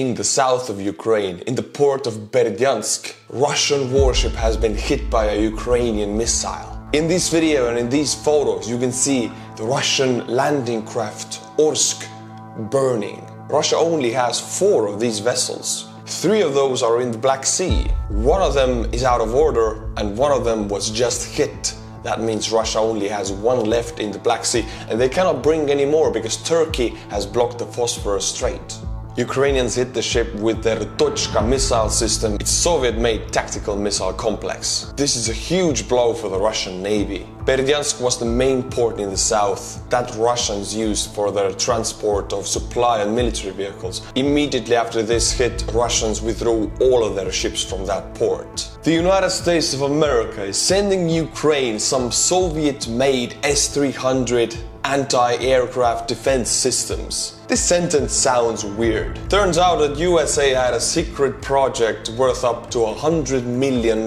in the south of Ukraine, in the port of Berdyansk, Russian warship has been hit by a Ukrainian missile. In this video and in these photos, you can see the Russian landing craft Orsk burning. Russia only has 4 of these vessels. 3 of those are in the Black Sea. 1 of them is out of order and 1 of them was just hit. That means Russia only has 1 left in the Black Sea and they cannot bring any more because Turkey has blocked the Bosporus Strait. Ukrainians hit the ship with their Tochka missile system, its Soviet-made tactical missile complex. This is a huge blow for the Russian Navy. Berdyansk was the main port in the south that Russians used for their transport of supply and military vehicles. Immediately after this hit, Russians withdrew all of their ships from that port. The United States of America is sending Ukraine some Soviet-made S-300 anti-aircraft defense systems. This sentence sounds weird. Turns out that USA had a secret project worth up to $100 million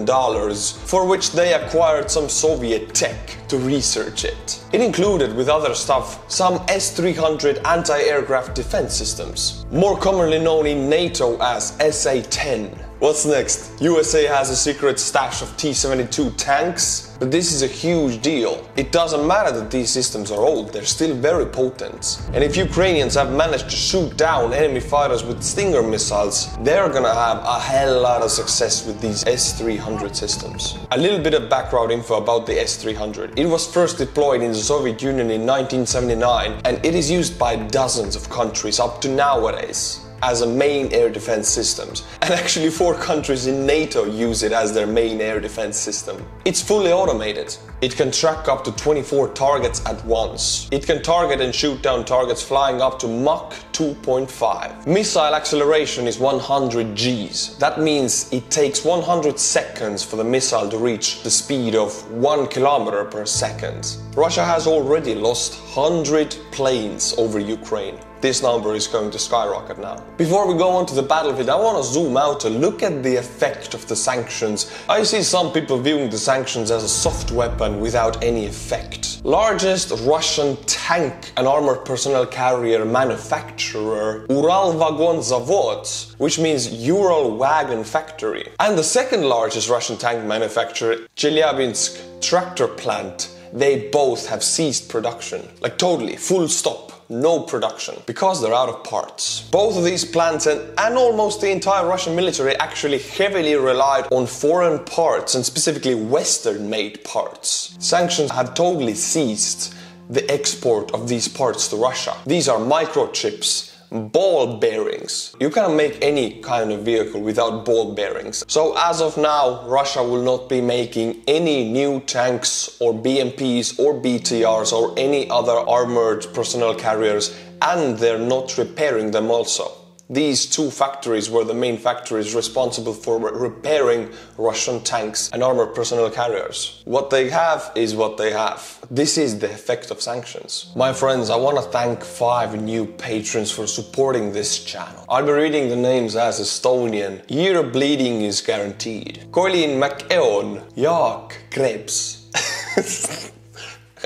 for which they acquired some Soviet tech to research it. It included, with other stuff, some S-300 anti-aircraft defense systems, more commonly known in NATO as SA-10. What's next? USA has a secret stash of T-72 tanks, but this is a huge deal. It doesn't matter that these systems are old, they're still very potent. And if Ukrainians have managed to shoot down enemy fighters with Stinger missiles, they're gonna have a hell lot of success with these S-300 systems. A little bit of background info about the S-300. It was first deployed in the Soviet Union in 1979 and it is used by dozens of countries up to nowadays as a main air defense systems, and actually 4 countries in NATO use it as their main air defense system. It's fully automated. It can track up to 24 targets at once. It can target and shoot down targets flying up to Mach 2.5. Missile acceleration is 100 Gs. That means it takes 100 seconds for the missile to reach the speed of 1 kilometer per second. Russia has already lost 100 planes over Ukraine. This number is going to skyrocket now. Before we go on to the battlefield, I want to zoom out and look at the effect of the sanctions. I see some people viewing the sanctions as a soft weapon without any effect. Largest Russian tank and armored personnel carrier manufacturer, Uralvagon Zavod, which means Uralwagon factory. And the second largest Russian tank manufacturer, Chelyabinsk Tractor Plant, they both have ceased production. Like totally, full stop. No production, because they're out of parts. Both of these plants and almost the entire Russian military actually heavily relied on foreign parts, and specifically Western-made parts. Sanctions have totally ceased the export of these parts to Russia. These are microchips, ball bearings. You cannot make any kind of vehicle without ball bearings. So as of now, Russia will not be making any new tanks or BMPs or BTRs or any other armored personnel carriers, and they're not repairing them also. These 2 factories were the main factories responsible for repairing Russian tanks and armored personnel carriers. What they have is what they have. This is the effect of sanctions. My friends, I want to thank 5 new patrons for supporting this channel. I'll be reading the names as Estonian. Your bleeding is guaranteed. Colin McEon, Jaak Krebs.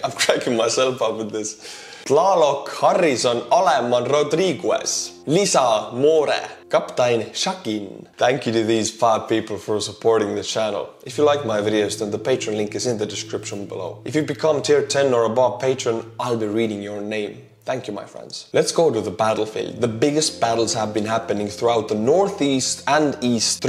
I'm cracking myself up with this. Tlaalok, Harrison, Aleman, Rodriguez, Lisa, More, Captain Shakin. Thank you to these 5 people for supporting the channel. If you like my videos, then the Patreon link is in the description below. If you become tier 10 or above patron, I'll be reading your name. Thank you, my friends. Let's go to the battlefield. The biggest battles have been happening throughout the northeast and east,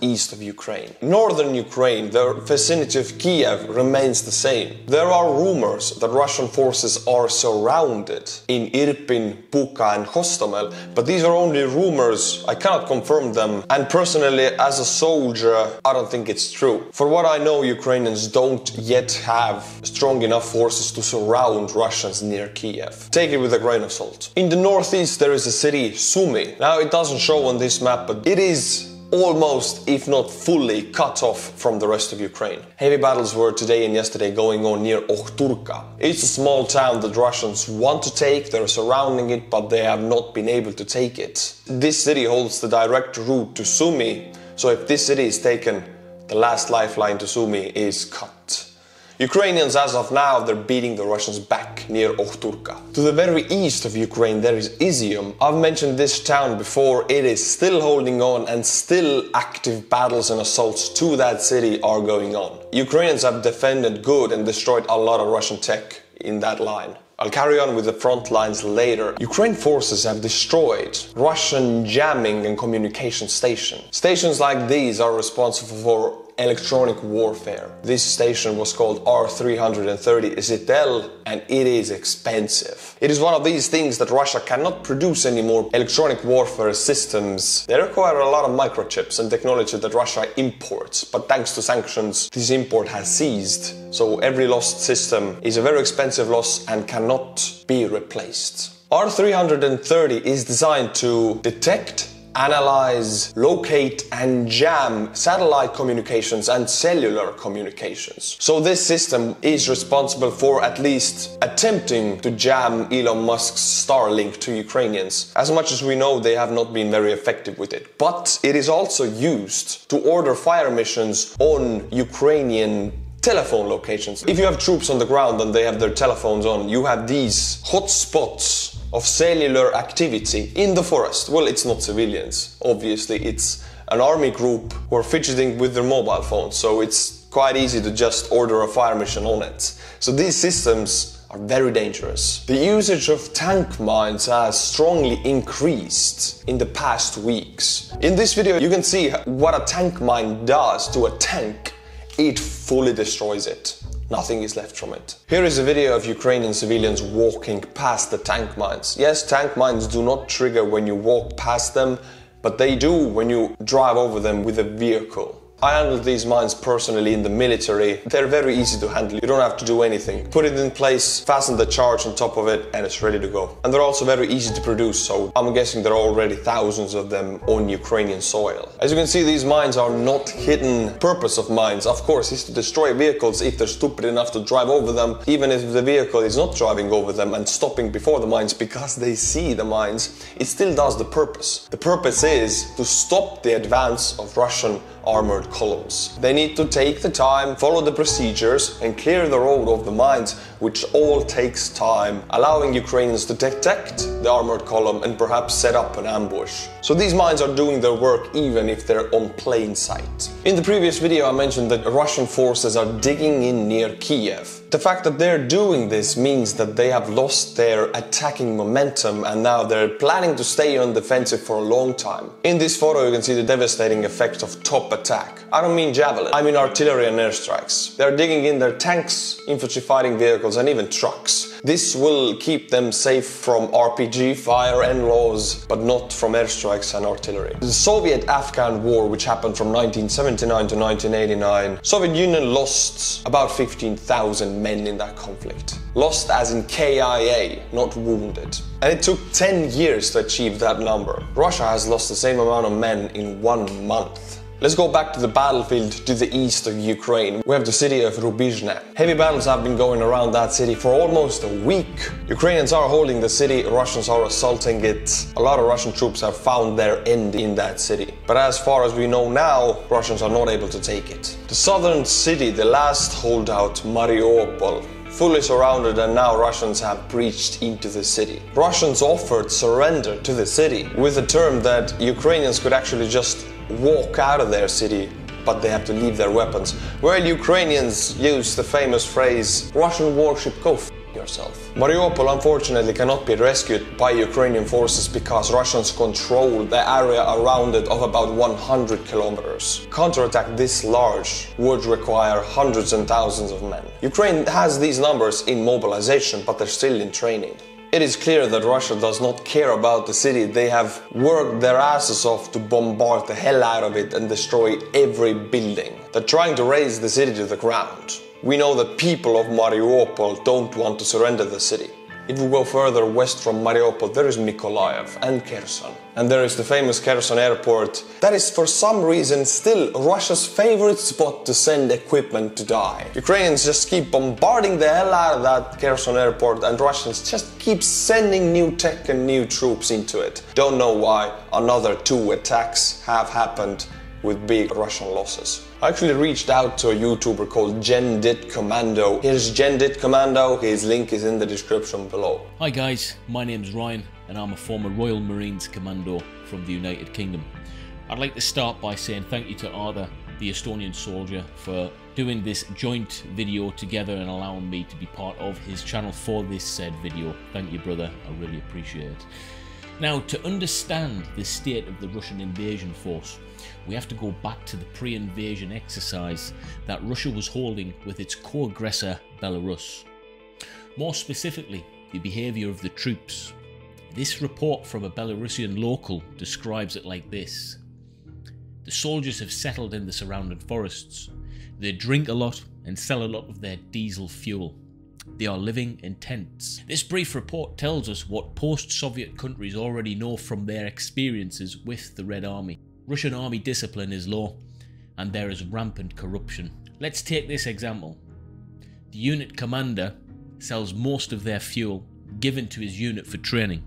east of Ukraine. Northern Ukraine, the vicinity of Kiev, remains the same. There are rumors that Russian forces are surrounded in Irpin, Bucha and Khostomel, but these are only rumors, I cannot confirm them, and personally, as a soldier, I don't think it's true. For what I know, Ukrainians don't yet have strong enough forces to surround Russians near Kiev. Take it with a grain of salt. In the northeast, there is a city, Sumy. Now, it doesn't show on this map, but it is almost, if not fully, cut off from the rest of Ukraine. Heavy battles were today and yesterday going on near Okhtyrka. It's a small town that Russians want to take, they're surrounding it, but they have not been able to take it. This city holds the direct route to Sumy, so if this city is taken, the last lifeline to Sumy is cut. Ukrainians, as of now, they're beating the Russians back near Okhtyrka. To the very east of Ukraine, there is Izium. I've mentioned this town before. It is still holding on, and still active battles and assaults to that city are going on. Ukrainians have defended good and destroyed a lot of Russian tech in that line. I'll carry on with the front lines later. Ukraine forces have destroyed Russian jamming and communication stations. Stations like these are responsible for electronic warfare. This station was called R-330 Zetel, and it is expensive. It is one of these things that Russia cannot produce anymore. Electronic warfare systems, they require a lot of microchips and technology that Russia imports, but thanks to sanctions, this import has ceased. So every lost system is a very expensive loss and cannot be replaced. R-330 is designed to detect, analyze, locate and jam satellite communications and cellular communications. So this system is responsible for at least attempting to jam Elon Musk's Starlink to Ukrainians. As much as we know, they have not been very effective with it. But it is also used to order fire missions on Ukrainian telephone locations. If you have troops on the ground and they have their telephones on, you have these hotspots of cellular activity in the forest. Well, it's not civilians, obviously, it's an army group who are fidgeting with their mobile phones, so it's quite easy to just order a fire mission on it. So these systems are very dangerous. The usage of tank mines has strongly increased in the past weeks. In this video, you can see what a tank mine does to a tank. It fully destroys it. Nothing is left from it. Here is a video of Ukrainian civilians walking past the tank mines. Yes, tank mines do not trigger when you walk past them, but they do when you drive over them with a vehicle. I handled these mines personally in the military. They're very easy to handle. You don't have to do anything. Put it in place, fasten the charge on top of it, and it's ready to go. And they're also very easy to produce, so I'm guessing there are already thousands of them on Ukrainian soil. As you can see, these mines are not hidden. Purpose of mines, of course, is to destroy vehicles if they're stupid enough to drive over them, even if the vehicle is not driving over them and stopping before the mines because they see the mines. It still does the purpose. The purpose is to stop the advance of Russian armored columns. They need to take the time, follow the procedures and clear the road of the mines, which all takes time, allowing Ukrainians to detect the armored column and perhaps set up an ambush. So these mines are doing their work even if they're on plain sight. In the previous video I mentioned that Russian forces are digging in near Kiev. The fact that they're doing this means that they have lost their attacking momentum and now they're planning to stay on defensive for a long time. In this photo you can see the devastating effect of top attack. I don't mean javelin, I mean artillery and airstrikes. They're digging in their tanks, infantry fighting vehicles and even trucks. This will keep them safe from RPG, fire and laws, but not from airstrikes and artillery. The Soviet-Afghan War, which happened from 1979 to 1989, Soviet Union lost about 15,000 men in that conflict. Lost as in KIA, not wounded. And it took 10 years to achieve that number. Russia has lost the same amount of men in 1 month. Let's go back to the battlefield to the east of Ukraine. We have the city of Rubizhne. Heavy battles have been going around that city for almost a week. Ukrainians are holding the city, Russians are assaulting it. A lot of Russian troops have found their end in that city. But as far as we know now, Russians are not able to take it. The southern city, the last holdout, Mariupol, fully surrounded, and now Russians have breached into the city. Russians offered surrender to the city with the term that Ukrainians could actually just walk out of their city, but they have to leave their weapons. Well, Ukrainians use the famous phrase, Russian warship, go f*** yourself. Mariupol unfortunately cannot be rescued by Ukrainian forces because Russians control the area around it of about 100 kilometers. Counterattack this large would require hundreds and thousands of men. Ukraine has these numbers in mobilization, but they're still in training. It is clear that Russia does not care about the city. They have worked their asses off to bombard the hell out of it and destroy every building. They're trying to raise the city to the ground. We know that people of Mariupol don't want to surrender the city. If we go further west from Mariupol, there is Mykolaiv and Kherson. And there is the famous Kherson airport. That is for some reason still Russia's favorite spot to send equipment to die. Ukrainians just keep bombarding the hell out of that Kherson airport and Russians just keep sending new tech and new troops into it. Don't know why. Another 2 attacks have happened with big Russian losses. I actually reached out to a YouTuber called Gen Dit Commando. Here's Gen Dit Commando, his link is in the description below. Hi guys, my name's Ryan and I'm a former Royal Marines Commando from the United Kingdom. I'd like to start by saying thank you to Arda, the Estonian soldier, for doing this joint video together and allowing me to be part of his channel for this said video. Thank you brother, I really appreciate it. Now, to understand the state of the Russian invasion force, we have to go back to the pre-invasion exercise that Russia was holding with its co-aggressor Belarus. More specifically, the behaviour of the troops. This report from a Belarusian local describes it like this. The soldiers have settled in the surrounding forests. They drink a lot and sell a lot of their diesel fuel. They are living in tents. This brief report tells us what post-Soviet countries already know from their experiences with the Red Army. Russian army discipline is low and there is rampant corruption. Let's take this example. The unit commander sells most of their fuel given to his unit for training.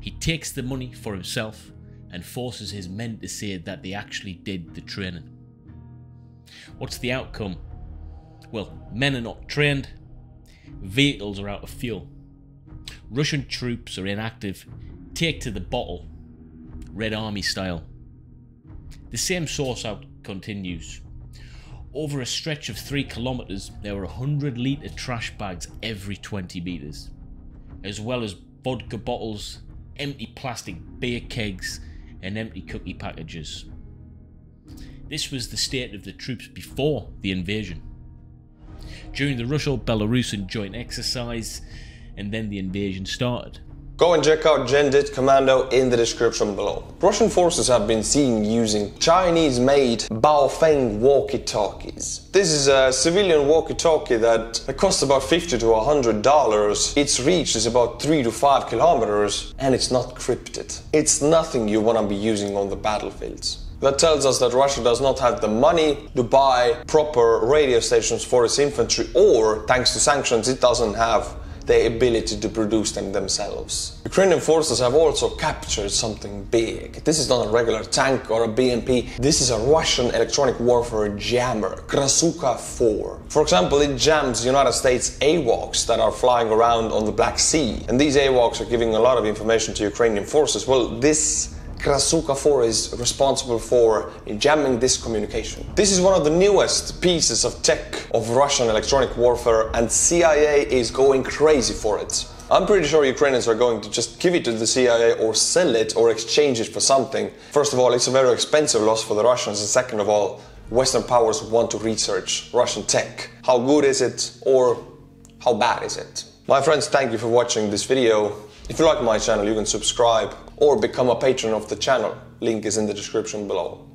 He takes the money for himself and forces his men to say that they actually did the training. What's the outcome? Well, men are not trained. Vehicles are out of fuel. Russian troops are inactive, take to the bottle, Red Army style. The same source out continues. Over a stretch of 3 kilometers, there were 100-litre trash bags every 20 meters, as well as vodka bottles, empty plastic beer kegs, and empty cookie packages. This was the state of the troops before the invasion. During the Russo-Belarusian joint exercise, and then the invasion started. Go and check out Gen Dit Commando in the description below. Russian forces have been seen using Chinese-made Baofeng walkie-talkies. This is a civilian walkie-talkie that costs about $50 to $100. Its reach is about 3 to 5 kilometers and it's not encrypted. It's nothing you want to be using on the battlefields. That tells us that Russia does not have the money to buy proper radio stations for its infantry, or, thanks to sanctions, it doesn't have the ability to produce them themselves. Ukrainian forces have also captured something big. This is not a regular tank or a BMP, this is a Russian electronic warfare jammer, Krasuka-4. For example, it jams United States AWACS that are flying around on the Black Sea. And these AWACS are giving a lot of information to Ukrainian forces. Well, this Krasuka-4 is responsible for jamming this communication. This is one of the newest pieces of tech of Russian electronic warfare, and CIA is going crazy for it. I'm pretty sure Ukrainians are going to just give it to the CIA or sell it or exchange it for something. First of all, it's a very expensive loss for the Russians, and second of all, Western powers want to research Russian tech. How good is it, or how bad is it? My friends, thank you for watching this video. If you like my channel, you can subscribe or become a patron of the channel. Link is in the description below.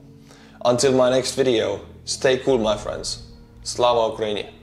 Until my next video, stay cool my friends. Slava Ukraini!